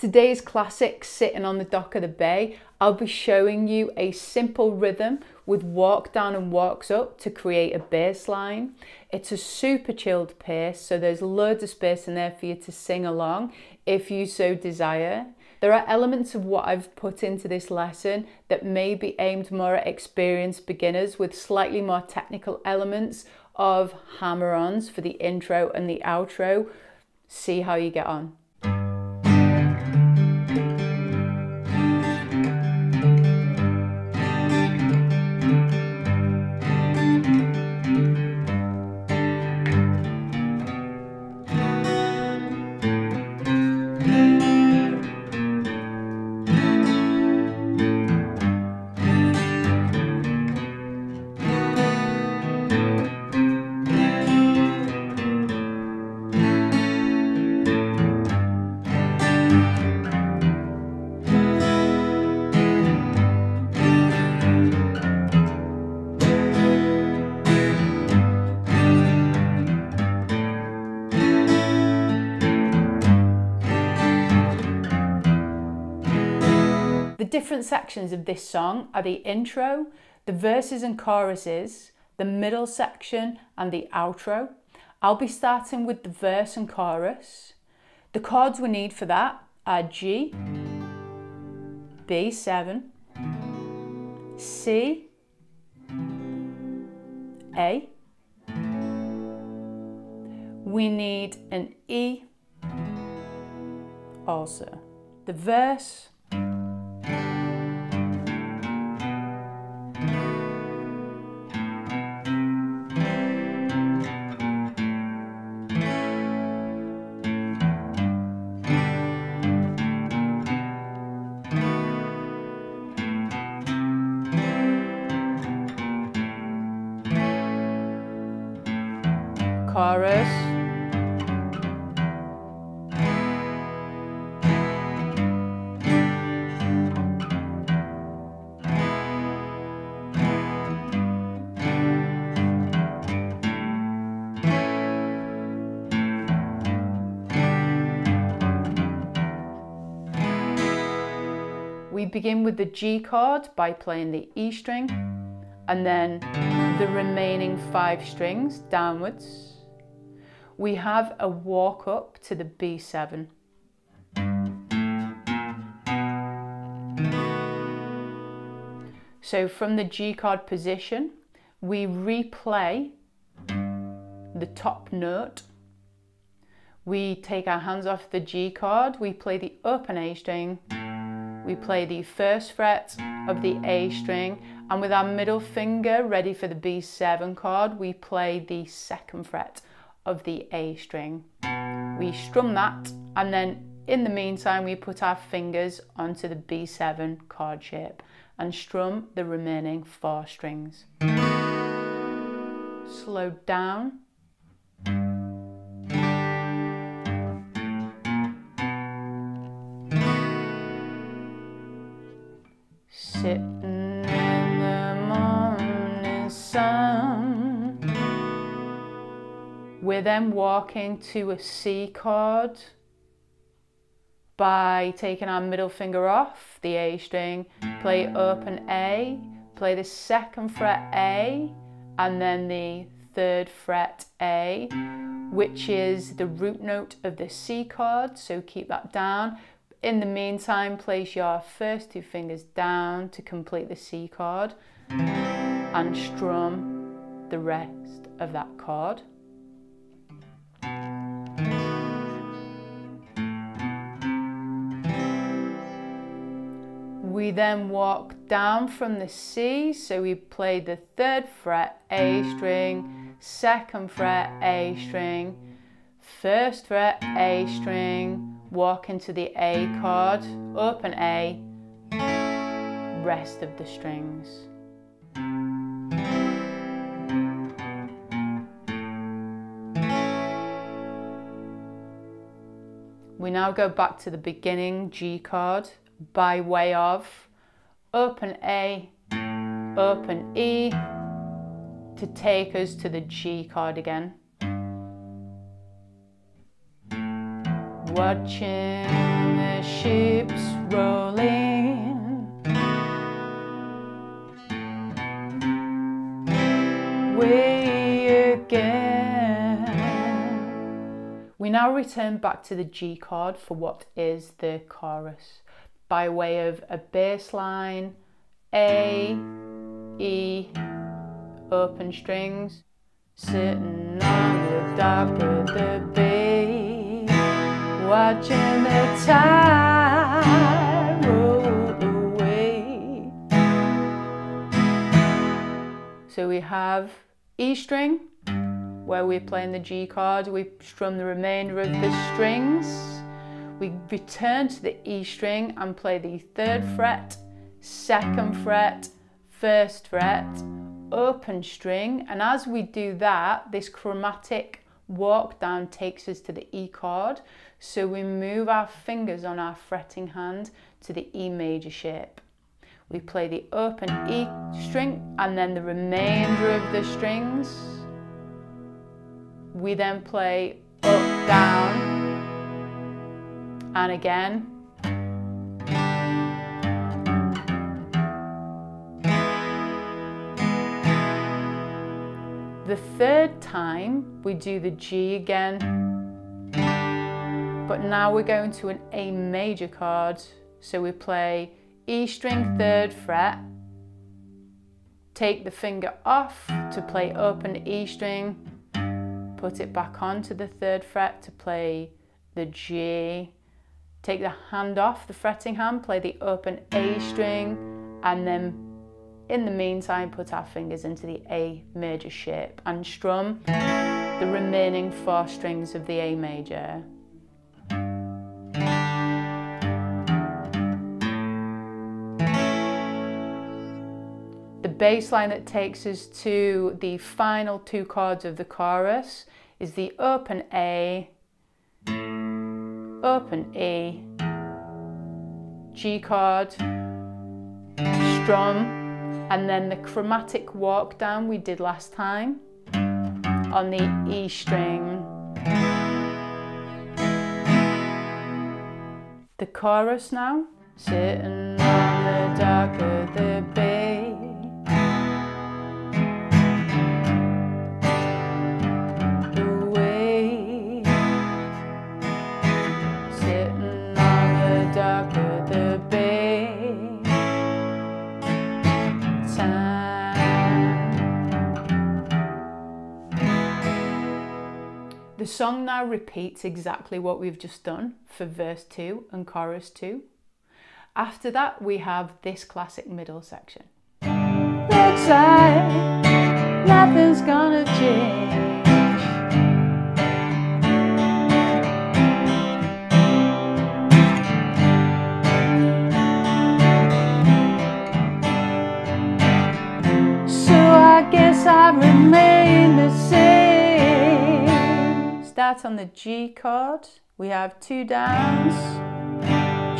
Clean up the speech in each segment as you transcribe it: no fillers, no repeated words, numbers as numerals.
Today's classic, Sittin' on the Dock of the Bay, I'll be showing you a simple rhythm with walk down and walks up to create a bass line. It's a super chilled pace, so there's loads of space in there for you to sing along if you so desire. There are elements of what I've put into this lesson that may be aimed more at experienced beginners with slightly more technical elements of hammer-ons for the intro and the outro. See how you get on. The different sections of this song are the intro, the verses and choruses, the middle section and the outro. I'll be starting with the verse and chorus. The chords we need for that are G, B7, C, A. We need an E also. The verse, chorus, we begin with the G chord by playing the E string and then the remaining 5 strings downwards. We have a walk up to the B7. So from the G chord position, we replay the top note. We take our hands off the G chord, we play the up and A string, we play the first fret of the A string, and with our middle finger ready for the B7 chord, we play the second fret of the A string. We strum that, and then in the meantime we put our fingers onto the B7 chord shape and strum the remaining 4 strings. Slow down. Sitting in the morning sun. We're then walking to a C chord by taking our middle finger off the A string, play up and A, play the second fret A, and then the third fret A, which is the root note of the C chord, so keep that down. In the meantime, place your first 2 fingers down to complete the C chord and strum the rest of that chord. We then walk down from the C, so we play the 3rd fret A string, 2nd fret A string, 1st fret A string, walk into the A chord, up and A, rest of the strings. We now go back to the beginning G chord by way of up and A, up and E to take us to the G chord again. Watching the now return back to the G chord for what is the chorus by way of a bass line, A, E, open strings, sitting on the dock of the bay, watching the tide roll away. So we have E string, where we're playing the G chord, we strum the remainder of the strings, we return to the E string and play the 3rd fret, 2nd fret, 1st fret, open string, and as we do that, this chromatic walk down takes us to the E chord, so we move our fingers on our fretting hand to the E major shape. We play the open E string and then the remainder of the strings. We then play up, down, and again. The 3rd time we do the G again, but now we're going to an A major chord, so we play E string 3rd fret, take the finger off to play open E string, put it back on to the 3rd fret to play the G, take the hand off the fretting hand, play the open A string, and then in the meantime, put our fingers into the A major shape and strum the remaining 4 strings of the A major. The bass line that takes us to the final 2 chords of the chorus is the open A, open E, G chord, strum, and then the chromatic walk down we did last time on the E string. The chorus now. Sitting on the dock of the bay. Away. Sitting on the dock of the bay. The song now repeats exactly what we've just done for verse 2 and chorus 2. After that, we have this classic middle section. Looks like nothing's gonna change, so I guess I remain the same. Start on the G chord, we have 2 downs,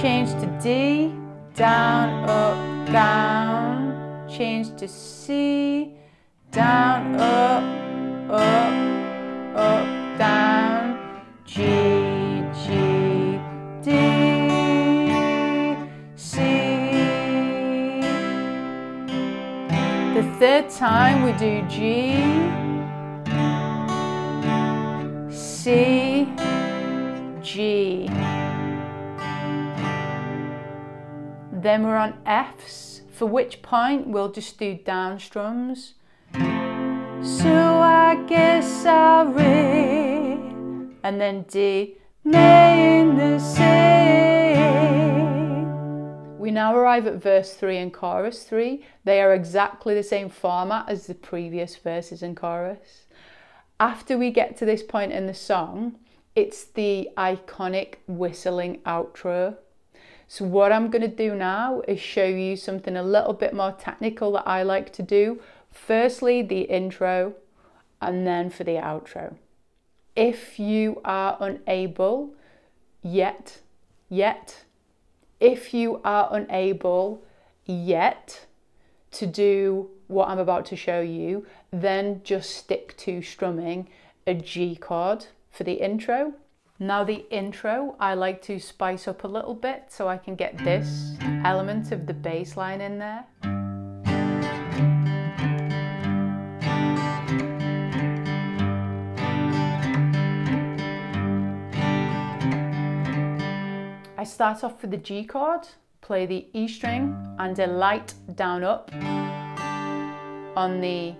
change to D, down, up, down, change to C, down, up, up, up, down, G, G, D, C. The 3rd time we do G, C, G. Then we're on Fs, for which point we'll just do down strums. So I guess I'll re, and then D, remain the same. We now arrive at verse 3 and chorus 3. They are exactly the same format as the previous verses and chorus. After we get to this point in the song, it's the iconic whistling outro. So what I'm going to do now is show you something a little bit more technical that I like to do. Firstly, the intro, and then for the outro. If you are unable yet to do what I'm about to show you, then just stick to strumming a G chord for the intro. Now the intro, I like to spice up a little bit so I can get this element of the bass line in there. I start off with the G chord, play the E string and a light down up on the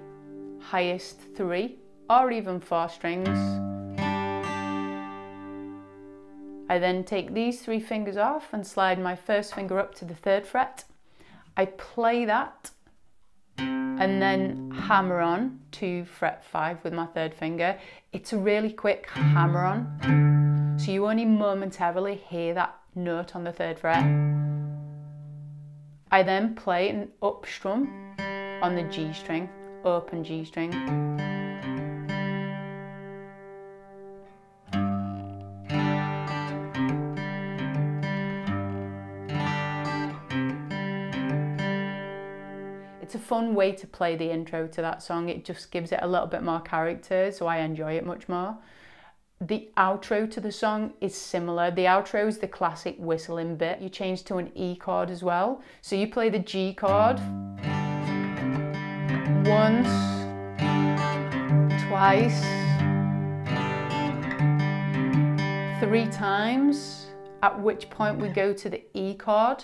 highest three or even four strings. I then take these three fingers off and slide my first finger up to the third fret. I play that and then hammer on to fret 5 with my third finger. It's a really quick hammer on, so you only momentarily hear that note on the third fret. I then play an up strum on the G string, open G string. It's a fun way to play the intro to that song. It just gives it a little bit more character, so I enjoy it much more. The outro to the song is similar. The outro is the classic whistling bit. You change to an E chord as well. So you play the G chord once, twice, three times, at which point we go to the E chord.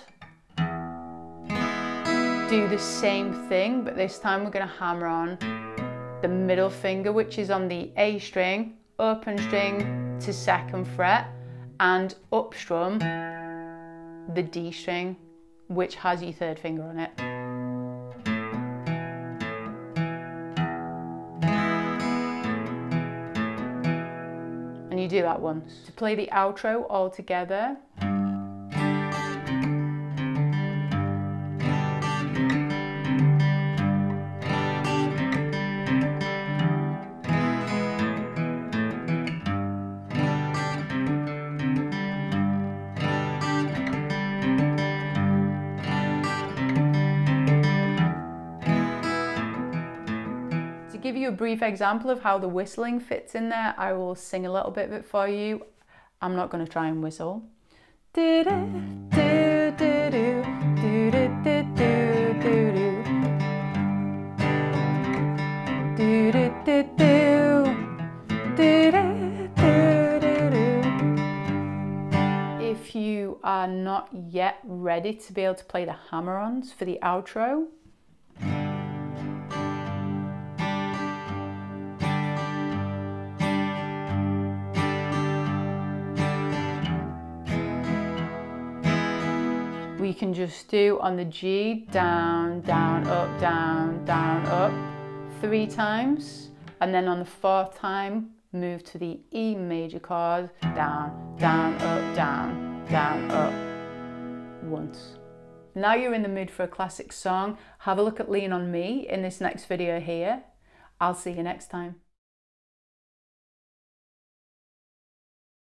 Do the same thing, but this time we're going to hammer on the middle finger, which is on the A string, open string to second fret, and up strum the D string, which has your third finger on it. And you do that once. To play the outro all together, give you a brief example of how the whistling fits in there, I will sing a little bit of it for you. I'm not going to try and whistle. If you are not yet ready to be able to play the hammer-ons for the outro, we can just do on the G, down, up, three times, and then on the fourth time, move to the E major chord, down, up, once. Now you're in the mood for a classic song, have a look at Lean On Me in this next video here. I'll see you next time.